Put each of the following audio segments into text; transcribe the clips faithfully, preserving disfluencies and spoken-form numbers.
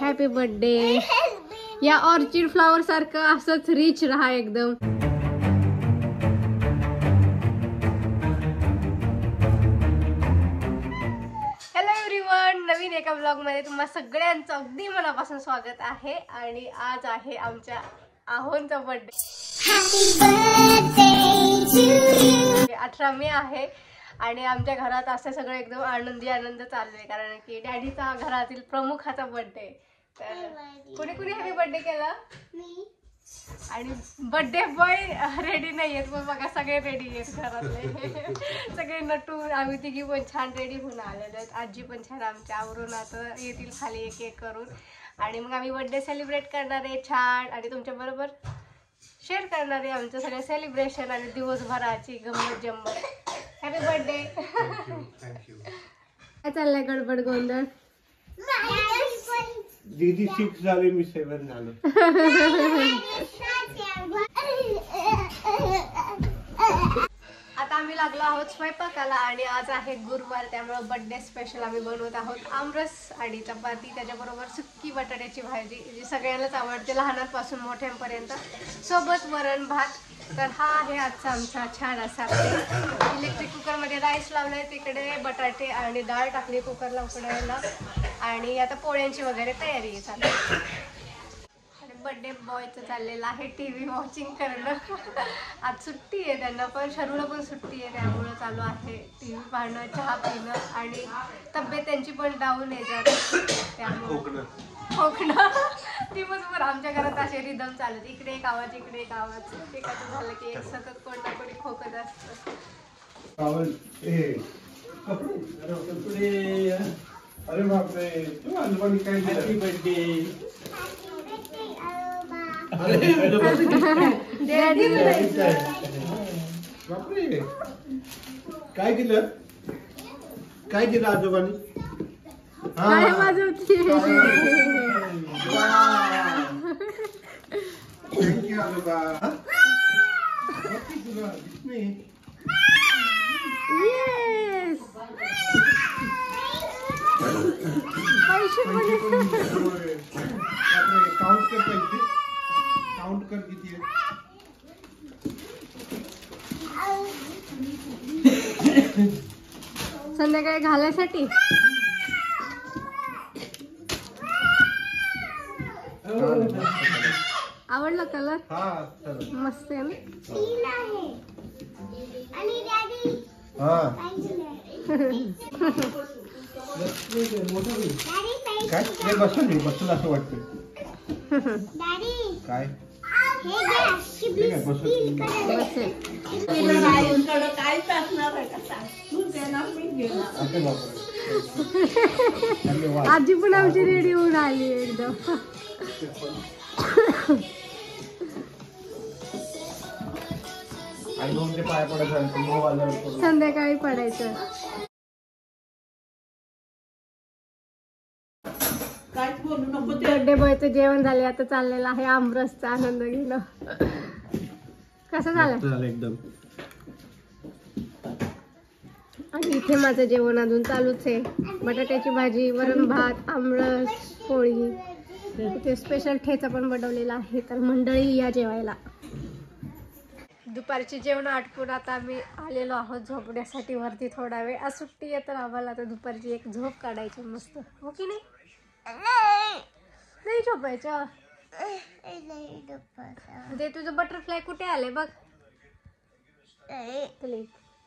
Happy birthday. या orchid flower सारखं असंच रिच राहा एकदम. हॅलो एव्हरीवन, नवीन एका ब्लॉग मध्ये तुम्हा सगळ्यांचं अगदी मनापासून स्वागत आहे. आणि आज आहे आमच्या आहोंचा बर्थडे. अठरा मे आहे आणि आमच्या घरात असं सगळं एकदम आनंदी आनंद चालू आहे, कारण की डॅडीचा घरातील प्रमुखाचा बर्थडे. तर कोणी कोणी हॅपी बर्थडे केला? आणि बर्थडे बॉय रेडी नाही आहेत, पण बघा सगळे रेडी आहेत घरातले. सगळे नटू आम्ही तिघी पण छान रेडी होऊन आलेलो आहेत. आजी पण छान आमच्या आवरून आता येतील खाली एक एक करून. आणि मग आम्ही बर्थडे सेलिब्रेट करणार आहे छान, आणि तुमच्याबरोबर शेअर करणार आहे आमचं सगळं सेलिब्रेशन आणि दिवसभराची गंमत जम्मत. Happy birthday. काय चाललंय गडबड गोंधळ? दीदी सिक्स झाले, मी सेवन झालो. आता आम्ही लागलो आहोत स्वयंपाकाला. आणि आज आहे गुरुवार, त्यामुळे बर्थडे स्पेशल आम्ही बनवत आहोत आमरस आणि चपाती, त्याच्याबरोबर सुक्की बटाट्याची भाजी जी सगळ्यांनाच आवडते लहानांपासून मोठ्यांपर्यंत, सोबत वरण भात. तर हा आहे आजचा आमचा छान असा. इलेक्ट्रिक कुकरमध्ये राईस लावलाय, तिकडे बटाटे आणि डाळ टाकली कुकरला उकडायला. आणि आता पोळ्यांची वगैरे तयारी आहे चालू. आणि बड्डे बॉयचं चाललेलं आहे टी व्ही वॉचिंग करणं. आज सुट्टी आहे त्यांना, पण शरूला पण सुट्टी आहे, त्यामुळं चालू आहे टी व्ही पाहणं, चहा पिणं. आणि तब्येत त्यांची पण डाऊन आहे जरा, त्यामुळं खोकणं दिवसभर आमच्या घरात असे रिदम चालत, इकडे एक आवाज इकडे एक आवाज. एखादं झालं की एक सतत कोण ना कोणी खोकत असतं. अरे बापरे, तू अल्पाणी काय बर्थडे काय केलं काय केलं आजोबांनी? थँक्यू आजोबा. तुला काउंट कर पाहिजे, काउंट कर किती आहे संध्याकाळी घालायसाठी. आवडला कलर? मस्त आहे ना. काय ते बसून बसून असं वाटत काय बसून काय चालणार? आजी पण आमची रेडी होऊन आली एकदम. पाय पडायचं संध्याकाळी पडायचं. बर्थडे बॉयचं जेवण झाले, आता चाललेला आहे आमरसचा आनंद घेणं. कसं झालं एकदम? आणि इथे माझं जेवण अजून चालूच आहे. बटाट्याची भाजी, वरण भात, आमरस, पोळी. इथे स्पेशल ठेचा पण बनवलेला आहे. तर मंडळी या जेवायला. दुपारचे जेवण आटपून आता आम्ही आलेलो आहोत झोपण्यासाठी वरती. थोडा वेळ आज सुट्टी आहे, तर आम्हाला आता दुपारची एक झोप काढायची मस्त. हो की नाही? नाही झोपायचं. ते तुझं बटरफ्लाय कुठे आले बघ,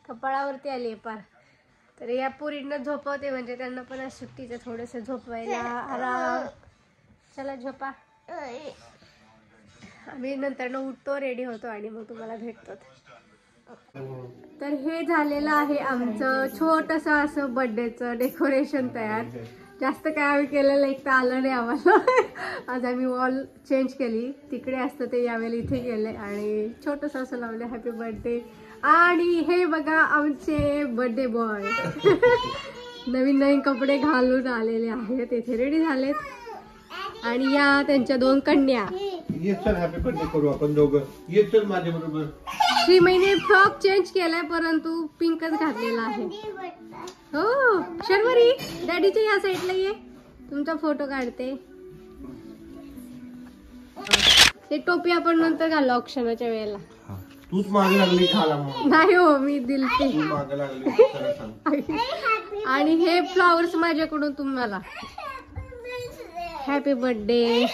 कपाळावरती आली पार. तर या पुरींना झोपवते म्हणजे त्यांना पण आज सुट्टीचं थोडस झोपवायला आराम. चला झोपा, आम्ही नंतर उठतो रेडी होतो आणि मग तुम्हाला भेटतो. तर हे झालेलं आहे आमचं छोटस असं बर्थडेचं डेकोरेशन तयार. जास्त काय आम्ही केलेलं एक तर आलं नाही आम्हाला. आज आम्ही वॉल चेंज केली, तिकडे असतं ते यावेळी इथे गेले आणि छोटंसं असं लावलं हॅपी बर्थडे. आणि हे बघा आमचे बर्थडे बॉय नवीन नवीन कपडे घालून आलेले आहेत, इथे रेडी झालेत. आणि या त्यांच्या दोन कन्या. येस सर हॅपी बर्थडे करू आपण दोघं. येस सर माझ्याबरोबर. श्रीमईने फ्रॉक चेंज केलाय परंतु पिंकच घातलेला आहे। हो शर्वरी डॅडीच्या या साइडला ये, तुमचा फोटो काढते। ते टोपी आपण नंतर घालू क्षणाच्या वेळेला। तूच मागे लागली खाला मग। नाही हो मी दिलते। तू मागे लागली खरं सांग। आणि हे फ्लावर्स माझ्याकडून तुम्हाला। Happy birthday.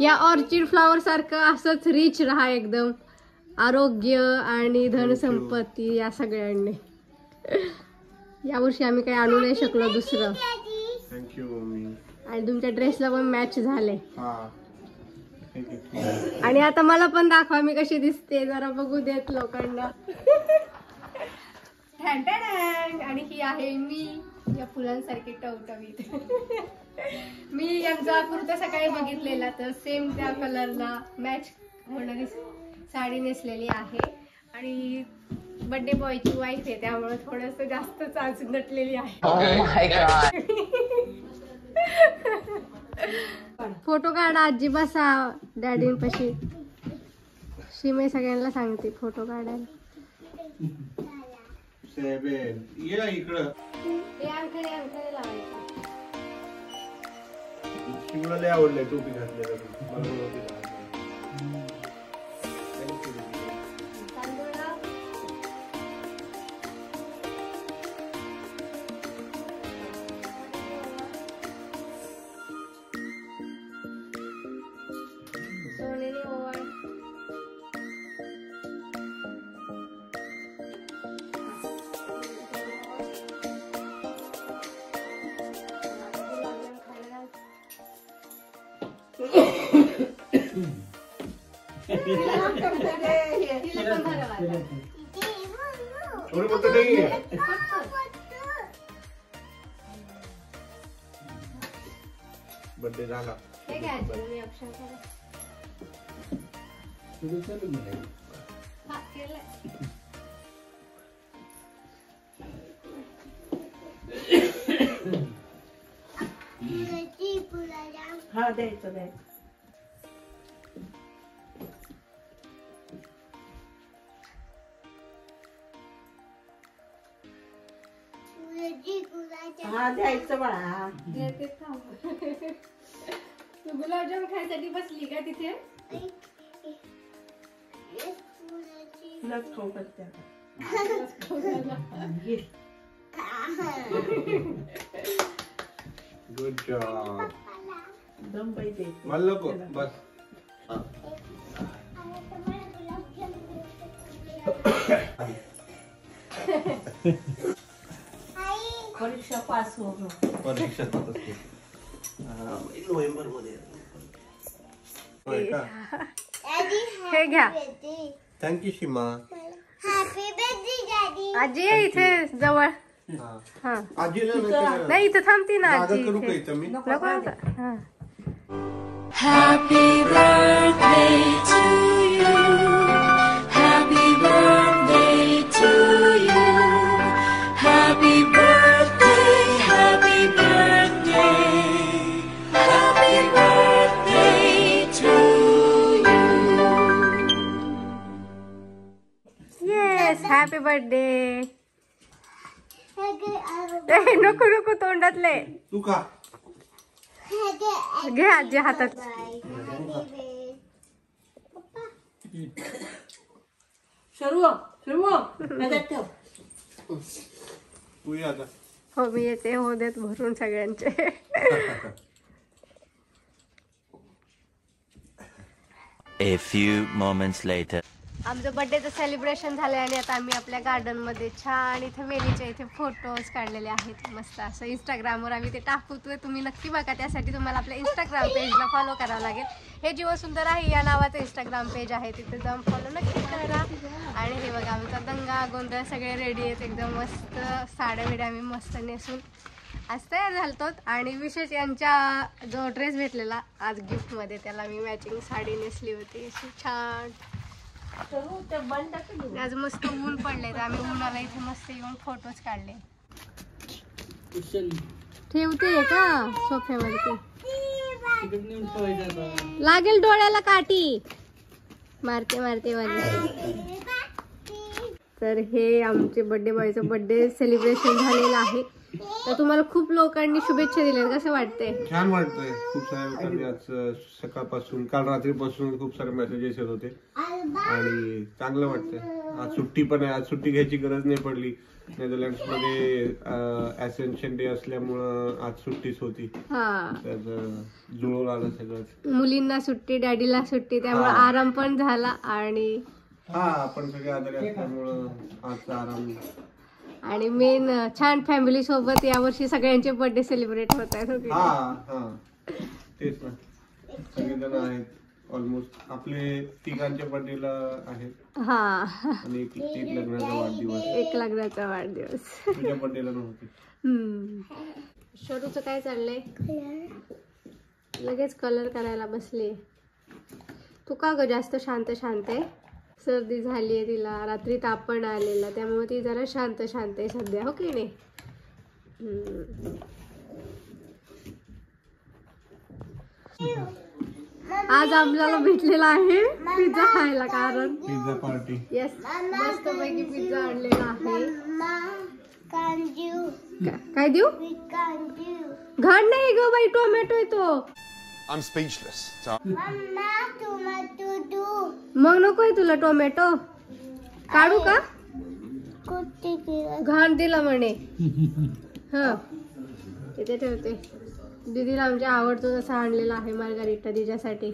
या ऑर्चिड फ्लावर सारखं असंच रिच राहा एकदम, आरोग्य आणि धन संपत्ती या सगळ्यांनी। या वर्षी आम्ही काही आणू नाही शकलो दुसरं। Thank you mummy. आणि तुमच्या ड्रेसला पण मॅच झाले। हां आणि आता मला पण दाखवा मी कशी दिसते, जरा बघू देत लोकांना। आणि ही आहे मी या फुलांसारखी टवटवीत। मी यांचा कुर्ता सकाळी बघितलेला तर सेम त्या कलरला मॅच होणारी साडी नेसलेली आहे। आणि बर्थडे बॉयची वाईफ आहे त्यामुळे थोडस जास्त चाच नटलेली आहे। फोटो काढा आजी बसा डॅडींपाशी। श्रीमई सगळ्यांना सांगते फोटो काढायला। सेवन ये इकडे हे अंगडे अंगडे लावायचं। शिवला लय आवडले टोपी घातलेला मला बोलवते बर्थडे झाला हा द्यायचं द्यायचं गुलाबजाम खायसाठी बसली का तिथे? गुड जॉब दम पाहिजे मला बस। परीक्षा पास हो परीक्षा पास होते नोव्हेंबर मध्ये। हे घ्या thank you Seema. Happy birthday daddy. आजी इथे जवळ हां आजीला नाही इथे थांबती ना आजी करू का इथे मी नको आता। हां happy birthday to you happy birthday to you happy happy birthday. नको नको तोंडातले तू का घे आजी हातात। हो मी येते हो देत भरून सगळ्यांचे। A few moments later. आमचं बर्थडेचं सेलिब्रेशन झालं आणि आता आम्ही आपल्या गार्डनमध्ये छान इथे वेलीच्या इथे फोटोज काढलेले आहेत मस्त असं। इंस्टाग्रामवर आम्ही ते टाकतोय तुम्ही नक्की बघा। त्यासाठी तुम्हाला आपल्या इंस्टाग्राम पेजला फॉलो करावं लागेल। हे जीवन सुंदर आहे या नावाचं इंस्टाग्राम पेज आहे तिथे जाऊन फॉलो नक्की करा। आणि हे बघा आमचा दंगा गोंधळ सगळे रेडी आहेत एकदम मस्त। साड्या बिड्या आम्ही मस्त नेसून आज तयार झालतो। आणि विशेष यांच्या जो ड्रेस भेटलेला आज गिफ्टमध्ये त्याला मी मॅचिंग साडी नेसली होती अशी छान। आज मस्त ऊन पडले तर आम्ही उन्हाला इथे मस्त येऊन फोटोज काढले। ठेवते का सोफ्यावरती लागेल डोळ्याला काठी मारते मारते वाली। तर हे आमचे बर्थडे बॉयचे बर्थडे सेलिब्रेशन झालेलं आहे। तर तुम्हाला खूप लोकांनी शुभेच्छा दिल्या, कसं वाटतंय? छान वाटतंय। खूप सारे लोकांनी आज सकाळपासून काल रात्रीपासून खूप सारे मेसेजेस येत होते आणि चांगलं वाटतंय। आज सुट्टी पण आहे, आज सुट्टी घ्यायची गरज नाही पडली। नेदरलँड्स मध्ये ॲसेन्शन डे असल्यामुळे आज सुट्टीच होती, जुळून आलं सगळं। मुलींना सुट्टी, डॅडीला सुट्टी, त्यामुळे आराम पण झाला आणि हा आपण सगळे आजारी असल्यामुळे आजचा आराम आणि मेन छान फॅमिली सोबत यावर्षी सगळ्यांचे बर्थडे सेलिब्रेट होत आहेत। हा हा तेच ना, सगळेजण आहेत ऑलमोस्ट आपले तिघांच्या बर्थडेला आहेत। हा आणि एक लग्नाचा वाढदिवस, एक लग्नाचा वाढदिवस तुझ्या बर्थडेला नव्हती। हम्म शरूचं काय चाललंय? लगेच कलर करायला बसली तू का ग? जास्त शांत शांत आहे, सर्दी झाली आहे तिला, रात्री तापण आलेला, त्यामुळे ती जरा शांत शांत आहे सध्या, हो की नाही? आज आम्हाला भेटलेला आहे पिझ्झा खायला, कारण पिझ्झा पार्टी। येस, मस्त पैकी पिझ्झा आणलेला आहे। काय देऊ? घाण नाही ग बाई, टोमॅटो येतो। I'm speechless. मम्मा टोमॅटो दू। मग नको तुला टोमॅटो, काढू का? घाण दिला म्हणे। हां तिथे ठेवते, दीदीला आमच्या आवडतो तसा आणलेला आहे मार्गारिटा तिच्यासाठी।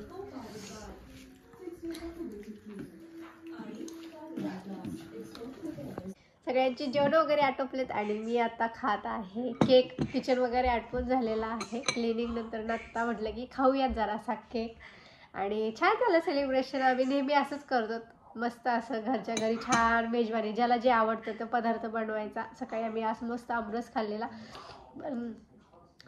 सगळ्यांची जेवण वगैरे आटोपलेत आणि मी आता खात आहे केक। किचन वगैरे आटपून झालेला आहे, क्लिनिंग नंतर नाश्ता म्हटलं की खाऊयात जरासा केक आणि छान झालं सेलिब्रेशन। आम्ही नेहमी असंच करतो, मस्त असं घरच्या घरी छान मेजवानी, ज्याला जे आवडतं तो पदार्थ बनवायचा। सकाळी आम्ही आज मस्त आमरस खाल्लेला,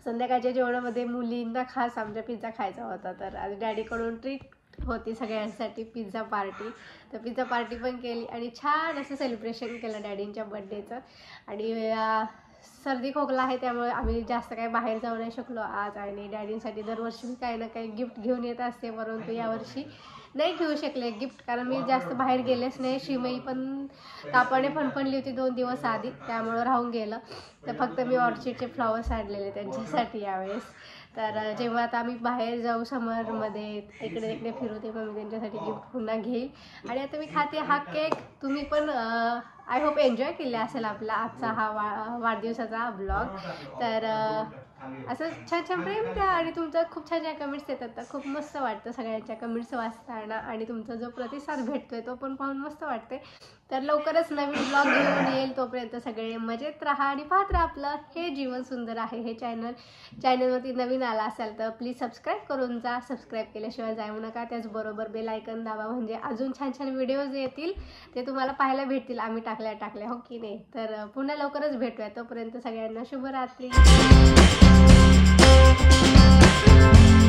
संध्याकाळच्या जेवणामध्ये मुलींना खास आमचा पिझ्झा खायचा होता, तर आज डॅडीकडून ट्रीट होती सगळ्यांसाठी पिझ्झा पार्टी, तर पिझ्झा पार्टी पण केली आणि छान असं सेलिब्रेशन केलं डॅडींच्या बड्डेचं। आणि सर्दी खोकला आहे त्यामुळे आम्ही जास्त काही बाहेर जाऊ नाही शकलो आज आणि डॅडींसाठी दरवर्षी मी काही ना काही गिफ्ट घेऊन येत असते, परंतु यावर्षी नाही घेऊ शकले गिफ्ट, कारण मी जास्त बाहेर गेलेच नाही। शिमई पण तापाने फणफणली होती दोन दिवस आधी, त्यामुळं राहून गेलं। तर फक्त मी ऑर्चिडचे फ्लॉवर्स आणलेले त्यांच्यासाठी यावेळेस, तर जेव्हा आता आम्ही बाहेर जाऊ समरमध्ये इकडे तिकडे फिरू तेव्हा मी त्यांच्यासाठी गिफ्ट पुन्हा घेईल। आणि आता मी खाते हा केक। तुम्ही पण आय होप एन्जॉय केले असेल आपला आजचा हा वा वाढदिवसाचा ब्लॉग। तर असं छान छान प्रेम द्या आणि तुमचं खूप छान छान कमेंट्स येतात, तर खूप मस्त वाटतं सगळ्यांच्या कमेंट्स वाचताना आणि तुमचा जो प्रतिसाद भेटतोय तो पण पाहून मस्त वाटते। तर लवकरच नवीन ब्लॉग घेऊन येईल, तोपर्यंत सगळे मजेत राहा आणि पाहत राहा आपलं हे जीवन सुंदर आहे हे चॅनल। चॅनलवरती नवीन आला असाल तर प्लीज सबस्क्राईब करून जा, सबस्क्राईब केल्याशिवाय जाऊ नका। त्याचबरोबर बेल आयकन दाबा, म्हणजे अजून छान छान व्हिडिओज येतील ते तुम्हाला पाहायला भेटतील आम्ही टाकल्या टाकल्या, हो की नाही? तर पुन्हा लवकरच भेटूया, तोपर्यंत सगळ्यांना शुभरात्री।